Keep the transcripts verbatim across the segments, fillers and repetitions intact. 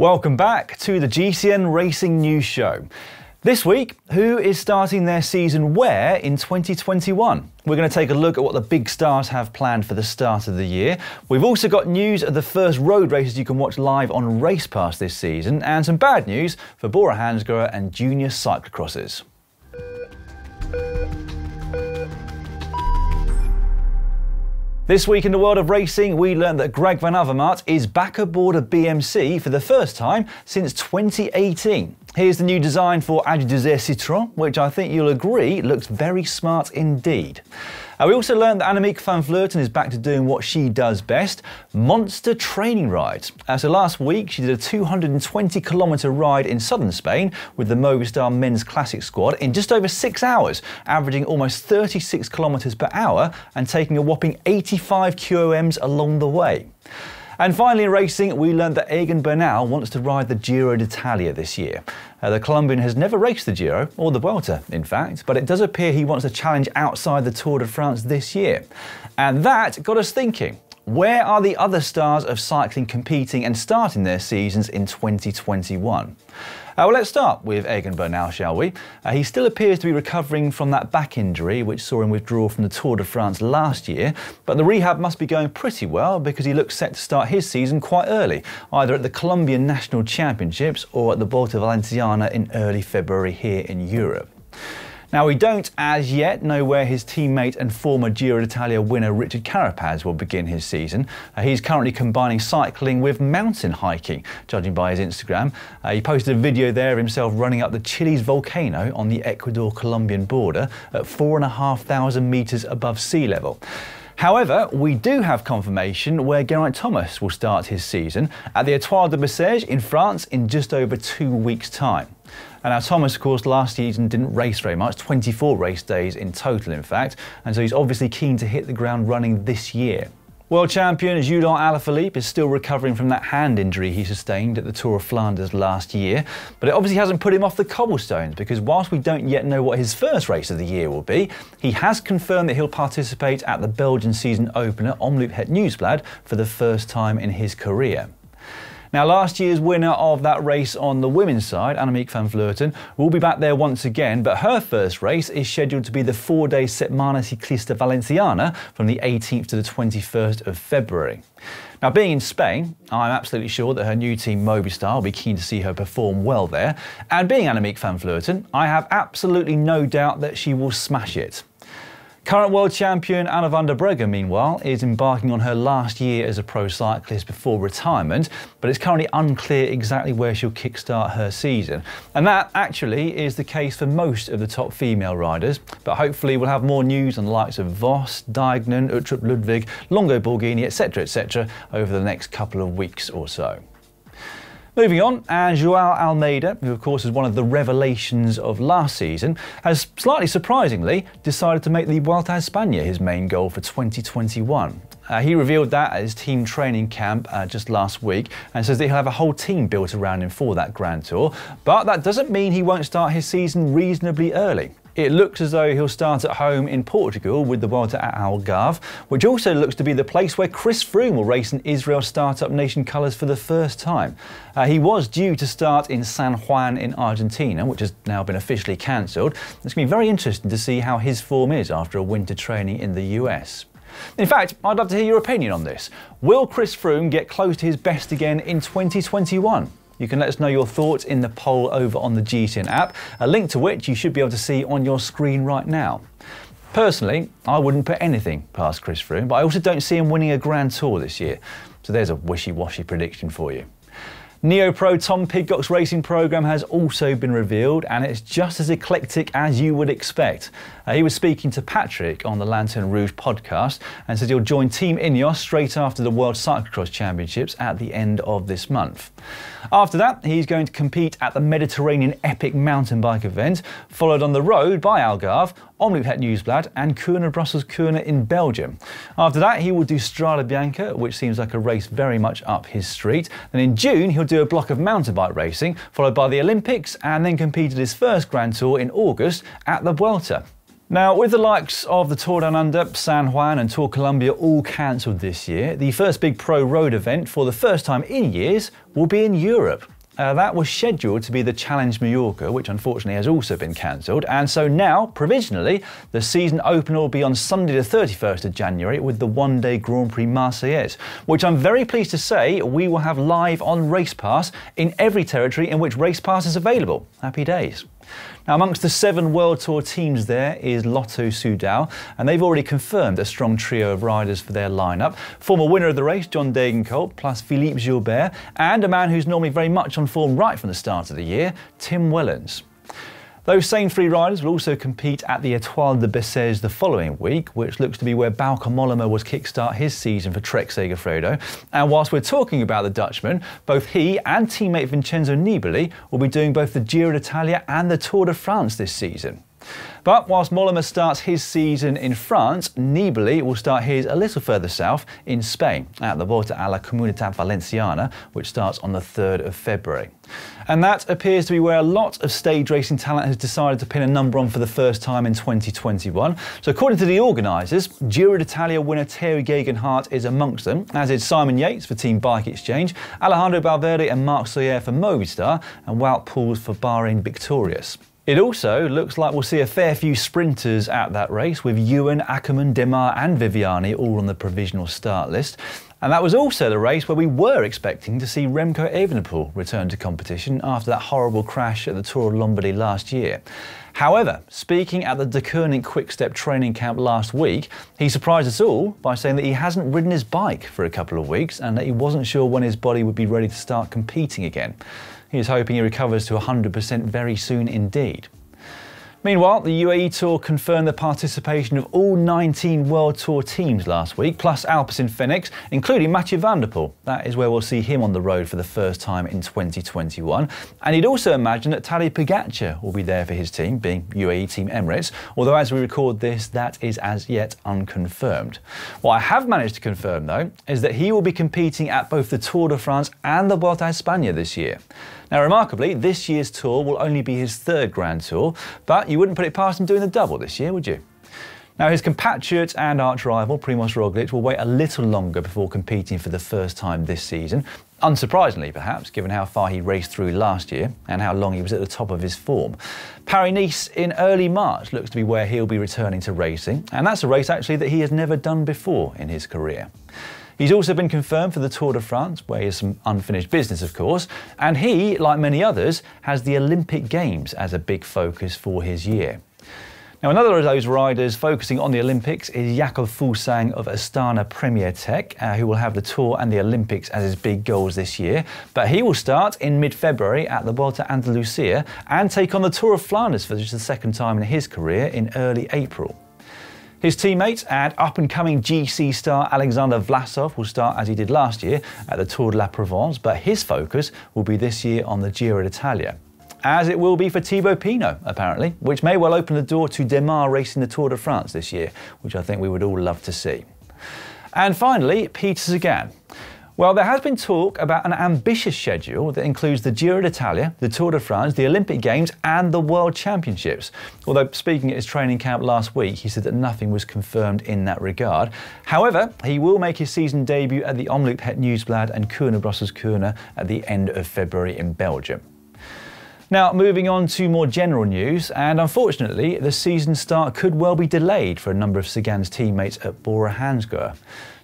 Welcome back to the G C N Racing News Show. This week, who is starting their season where in twenty twenty-one? We're going to take a look at what the big stars have planned for the start of the year. We've also got news of the first road races you can watch live on Race Pass this season, and some bad news for Bora Hansgrohe and junior cyclocrosses. This week in the world of racing, we learned that Greg van Avermaet is back aboard a B M C for the first time since twenty eighteen. Here's the new design for A G two R Citroën, which I think you'll agree looks very smart indeed. Uh, we also learned that Annemiek van Vleuten is back to doing what she does best, monster training rides. Uh, so last week she did a two hundred twenty kilometre ride in southern Spain with the Movistar Men's Classic squad in just over six hours, averaging almost thirty-six kilometres per hour and taking a whopping eighty-five Q O Ms along the way. And finally in racing, we learned that Egan Bernal wants to ride the Giro d'Italia this year. Uh, the Colombian has never raced the Giro, or the Vuelta in fact, but it does appear he wants a challenge outside the Tour de France this year. And that got us thinking, where are the other stars of cycling competing and starting their seasons in twenty twenty-one? Uh, well, let's start with Egan Bernal, shall we? Uh, he still appears to be recovering from that back injury which saw him withdraw from the Tour de France last year, but the rehab must be going pretty well because he looks set to start his season quite early, either at the Colombian National Championships or at the Volta a Valenciana in early February here in Europe. Now, we don't as yet know where his teammate and former Giro d'Italia winner Richard Carapaz will begin his season. Uh, he's currently combining cycling with mountain hiking, judging by his Instagram. Uh, he posted a video there of himself running up the Chile's volcano on the Ecuador-Colombian border at four thousand five hundred metres above sea level. However, we do have confirmation where Geraint Thomas will start his season at the Étoile de Bessèges in France in just over two weeks' time. And now Thomas, of course, last season didn't race very much, twenty-four race days in total, in fact, and so he's obviously keen to hit the ground running this year. World champion Julian Alaphilippe is still recovering from that hand injury he sustained at the Tour of Flanders last year, but it obviously hasn't put him off the cobblestones because whilst we don't yet know what his first race of the year will be, he has confirmed that he'll participate at the Belgian season opener Omloop Het Nieuwsblad for the first time in his career. Now, last year's winner of that race on the women's side, Annemiek van Vleuten, will be back there once again, but her first race is scheduled to be the four-day Setmana Ciclista Valenciana from the eighteenth to the twenty-first of February. Now, being in Spain, I'm absolutely sure that her new team Movistar will be keen to see her perform well there, and being Annemiek van Vleuten, I have absolutely no doubt that she will smash it. Current world champion Anna van der Breggen, meanwhile, is embarking on her last year as a pro cyclist before retirement, but it's currently unclear exactly where she'll kickstart her season. And that, actually, is the case for most of the top female riders, but hopefully we'll have more news on the likes of Vos, Dijkman, Uttrup Ludwig, Longo Borghini, et cetera, et cetera, over the next couple of weeks or so. Moving on, and Joao Almeida, who of course is one of the revelations of last season, has slightly surprisingly decided to make the Vuelta a España his main goal for twenty twenty-one. Uh, he revealed that at his team training camp uh, just last week and says that he'll have a whole team built around him for that Grand Tour, but that doesn't mean he won't start his season reasonably early. It looks as though he'll start at home in Portugal with the Volta at Algarve, which also looks to be the place where Chris Froome will race in Israel Start-Up Nation colours for the first time. Uh, he was due to start in San Juan in Argentina, which has now been officially cancelled. It's going to be very interesting to see how his form is after a winter training in the U S. In fact, I'd love to hear your opinion on this. Will Chris Froome get close to his best again in twenty twenty-one? You can let us know your thoughts in the poll over on the G C N app, a link to which you should be able to see on your screen right now. Personally, I wouldn't put anything past Chris Froome, but I also don't see him winning a Grand Tour this year. So there's a wishy-washy prediction for you. Neo-pro Tom Pidcock's racing programme has also been revealed, and it's just as eclectic as you would expect. Uh, he was speaking to Patrick on the Lantern Rouge podcast and said he'll join Team INEOS straight after the World Cyclocross Championships at the end of this month. After that, he's going to compete at the Mediterranean Epic Mountain Bike event, followed on the road by Algarve, Omloop Het Nieuwsblad and Kuurne-Brussels-Kuurne in Belgium. After that, he will do Strade Bianche, which seems like a race very much up his street. And in June, he'll do a block of mountain bike racing, followed by the Olympics, and then competed his first Grand Tour in August at the Vuelta. Now, with the likes of the Tour Down Under, San Juan and Tour Colombia all cancelled this year, the first big pro road event for the first time in years will be in Europe. Uh, that was scheduled to be the Challenge Mallorca, which unfortunately has also been cancelled, and so now, provisionally, the season opener will be on Sunday the thirty-first of January with the one-day Grand Prix Marseillaise, which I'm very pleased to say we will have live on Race Pass in every territory in which Race Pass is available. Happy days. Now, amongst the seven World Tour teams there is Lotto Soudal, and they've already confirmed a strong trio of riders for their lineup. Former winner of the race, John Degenkolb, plus Philippe Gilbert, and a man who's normally very much on form right from the start of the year, Tim Wellens. Those same three riders will also compete at the Étoile de Bessèges the following week, which looks to be where Bauke Mollema was kickstart his season for Trek Segafredo. And whilst we're talking about the Dutchman, both he and teammate Vincenzo Nibali will be doing both the Giro d'Italia and the Tour de France this season. But whilst Mollema starts his season in France, Nibali will start his a little further south in Spain at the Volta a la Comunitat Valenciana, which starts on the third of February. And that appears to be where a lot of stage racing talent has decided to pin a number on for the first time in twenty twenty-one. So according to the organisers, Giro d'Italia winner Terry Gegenhardt is amongst them, as is Simon Yates for Team Bike Exchange, Alejandro Valverde and Marc Soyer for Movistar, and Wout Poels for Bahrain Victorious. It also looks like we'll see a fair few sprinters at that race, with Ewan, Ackermann, Demar and Viviani all on the provisional start list. And that was also the race where we were expecting to see Remco Evenepoel return to competition after that horrible crash at the Tour of Lombardy last year. However, speaking at the De Koning Quickstep training camp last week, he surprised us all by saying that he hasn't ridden his bike for a couple of weeks and that he wasn't sure when his body would be ready to start competing again. He is hoping he recovers to one hundred percent very soon indeed. Meanwhile, the U A E Tour confirmed the participation of all nineteen World Tour teams last week, plus Alpecin Phoenix, including Mathieu van der Poel. That is where we'll see him on the road for the first time in twenty twenty-one. And he'd also imagine that Tadej Pogacar will be there for his team, being U A E Team Emirates, although as we record this, that is as yet unconfirmed. What I have managed to confirm, though, is that he will be competing at both the Tour de France and the Vuelta a España this year. Now, remarkably, this year's tour will only be his third Grand Tour, but you wouldn't put it past him doing the double this year, would you? Now, his compatriot and arch-rival, Primož Roglič, will wait a little longer before competing for the first time this season. Unsurprisingly, perhaps, given how far he raced through last year and how long he was at the top of his form. Paris-Nice in early March looks to be where he'll be returning to racing, and that's a race, actually, that he has never done before in his career. He's also been confirmed for the Tour de France, where he has some unfinished business, of course, and he, like many others, has the Olympic Games as a big focus for his year. Now, another of those riders focusing on the Olympics is Jakob Fuglsang of Astana Premier Tech, uh, who will have the Tour and the Olympics as his big goals this year. But he will start in mid-February at the Vuelta Andalusia and take on the Tour of Flanders for just the second time in his career in early April. His teammate and up-and-coming G C star Alexander Vlasov will start as he did last year at the Tour de la Provence, but his focus will be this year on the Giro d'Italia. As it will be for Thibaut Pinot, apparently, which may well open the door to Demar racing the Tour de France this year, which I think we would all love to see. And finally, Peter Sagan. Well, there has been talk about an ambitious schedule that includes the Giro d'Italia, the Tour de France, the Olympic Games and the World Championships. Although speaking at his training camp last week, he said that nothing was confirmed in that regard. However, he will make his season debut at the Omloop Het Nieuwsblad and Kuurne-Brussels-Kuurne at the end of February in Belgium. Now, moving on to more general news, and unfortunately, the season start could well be delayed for a number of Sagan's teammates at Bora Hansgrohe.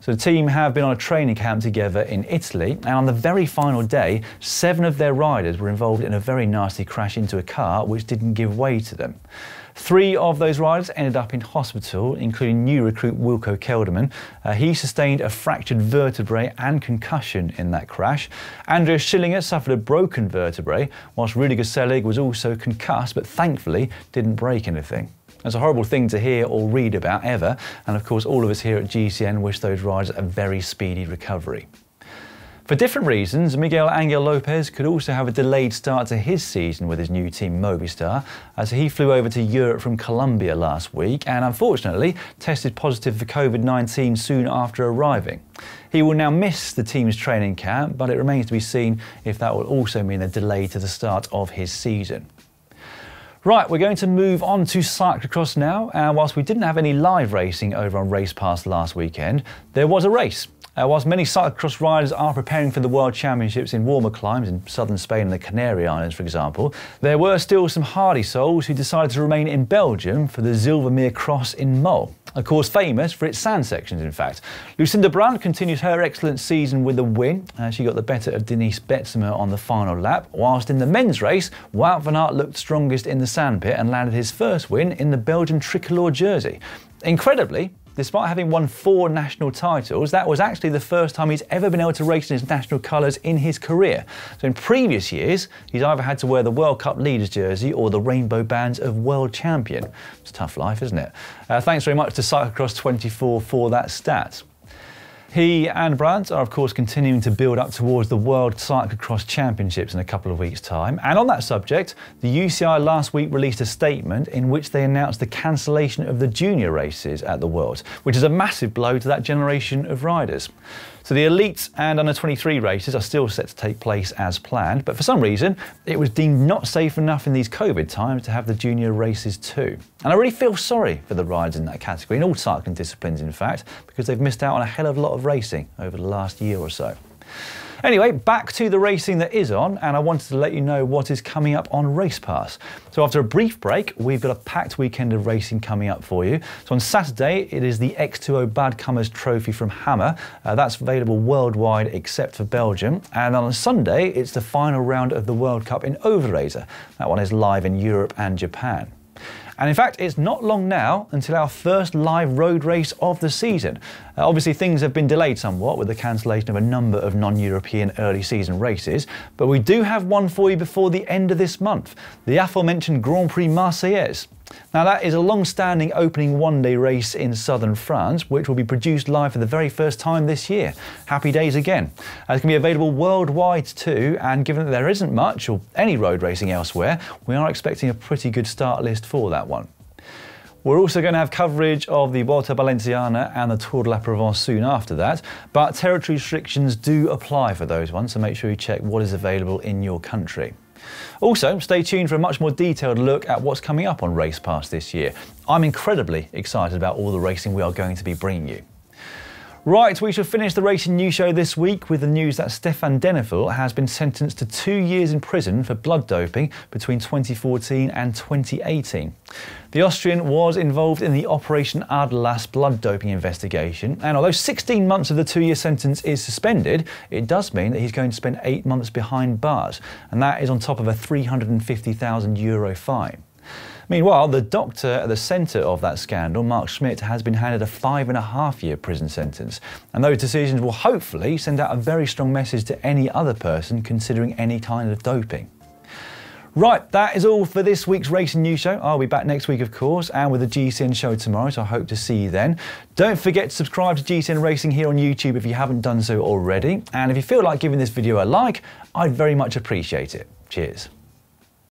So the team have been on a training camp together in Italy, and on the very final day, seven of their riders were involved in a very nasty crash into a car which didn't give way to them. Three of those riders ended up in hospital, including new recruit Wilco Kelderman. Uh, he sustained a fractured vertebrae and concussion in that crash. Andreas Schillinger suffered a broken vertebrae, whilst Rudiger Selig was also concussed, but thankfully didn't break anything. That's a horrible thing to hear or read about ever, and of course all of us here at G C N wish those riders a very speedy recovery. For different reasons, Miguel Angel Lopez could also have a delayed start to his season with his new team Movistar, as he flew over to Europe from Colombia last week and unfortunately tested positive for COVID nineteen soon after arriving. He will now miss the team's training camp, but it remains to be seen if that will also mean a delay to the start of his season. Right, we're going to move on to cyclocross now, and whilst we didn't have any live racing over on Race Pass last weekend, there was a race. Uh, whilst many cyclocross riders are preparing for the World Championships in warmer climes in southern Spain and the Canary Islands, for example, there were still some hardy souls who decided to remain in Belgium for the Zilvermeer Cross in Mol, a course famous for its sand sections, in fact. Lucinda Brandt continued her excellent season with a win. Uh, she got the better of Denise Betsemer on the final lap, whilst in the men's race, Wout van Aert looked strongest in the sandpit and landed his first win in the Belgian tricolor jersey. Incredibly, despite having won four national titles, that was actually the first time he's ever been able to race in his national colours in his career. So in previous years, he's either had to wear the World Cup leaders jersey or the rainbow bands of world champion. It's a tough life, isn't it? Uh, thanks very much to Cyclocross twenty-four for that stat. He and Brandt are, of course, continuing to build up towards the World Cyclocross Championships in a couple of weeks' time. And on that subject, the U C I last week released a statement in which they announced the cancellation of the junior races at the Worlds, which is a massive blow to that generation of riders. So the elite and under twenty-three races are still set to take place as planned, but for some reason, it was deemed not safe enough in these COVID times to have the junior races too. And I really feel sorry for the riders in that category, in all cycling disciplines in fact, because they've missed out on a hell of a lot of racing over the last year or so. Anyway, back to the racing that is on, and I wanted to let you know what is coming up on Race Pass. So after a brief break, we've got a packed weekend of racing coming up for you. So on Saturday, it is the X two O Badkamers Trophy from Hammer. Uh, that's available worldwide except for Belgium. And on Sunday, it's the final round of the World Cup in Overijssel. That one is live in Europe and Japan. And in fact, it's not long now until our first live road race of the season. Uh, obviously, things have been delayed somewhat with the cancellation of a number of non-European early season races, but we do have one for you before the end of this month, the aforementioned Grand Prix Marseillaise. Now that is a long-standing opening one-day race in southern France, which will be produced live for the very first time this year. Happy days again. It's going to be available worldwide too, and given that there isn't much or any road racing elsewhere, we are expecting a pretty good start list for that one. We're also going to have coverage of the Vuelta a España and the Tour de la Provence soon after that, but territory restrictions do apply for those ones, so make sure you check what is available in your country. Also, stay tuned for a much more detailed look at what's coming up on Race Pass this year. I'm incredibly excited about all the racing we are going to be bringing you. Right, we shall finish the Racing News Show this week with the news that Stefan Denifl has been sentenced to two years in prison for blood doping between twenty fourteen and twenty eighteen. The Austrian was involved in the Operation Adlas blood doping investigation, and although sixteen months of the two-year sentence is suspended, it does mean that he's going to spend eight months behind bars, and that is on top of a three hundred fifty thousand euro fine. Meanwhile, the doctor at the centre of that scandal, Mark Schmidt, has been handed a five and a half year prison sentence. And those decisions will hopefully send out a very strong message to any other person considering any kind of doping. Right, that is all for this week's Racing News Show. I'll be back next week, of course, and with the G C N show tomorrow, so I hope to see you then. Don't forget to subscribe to G C N Racing here on YouTube if you haven't done so already. And if you feel like giving this video a like, I'd very much appreciate it. Cheers.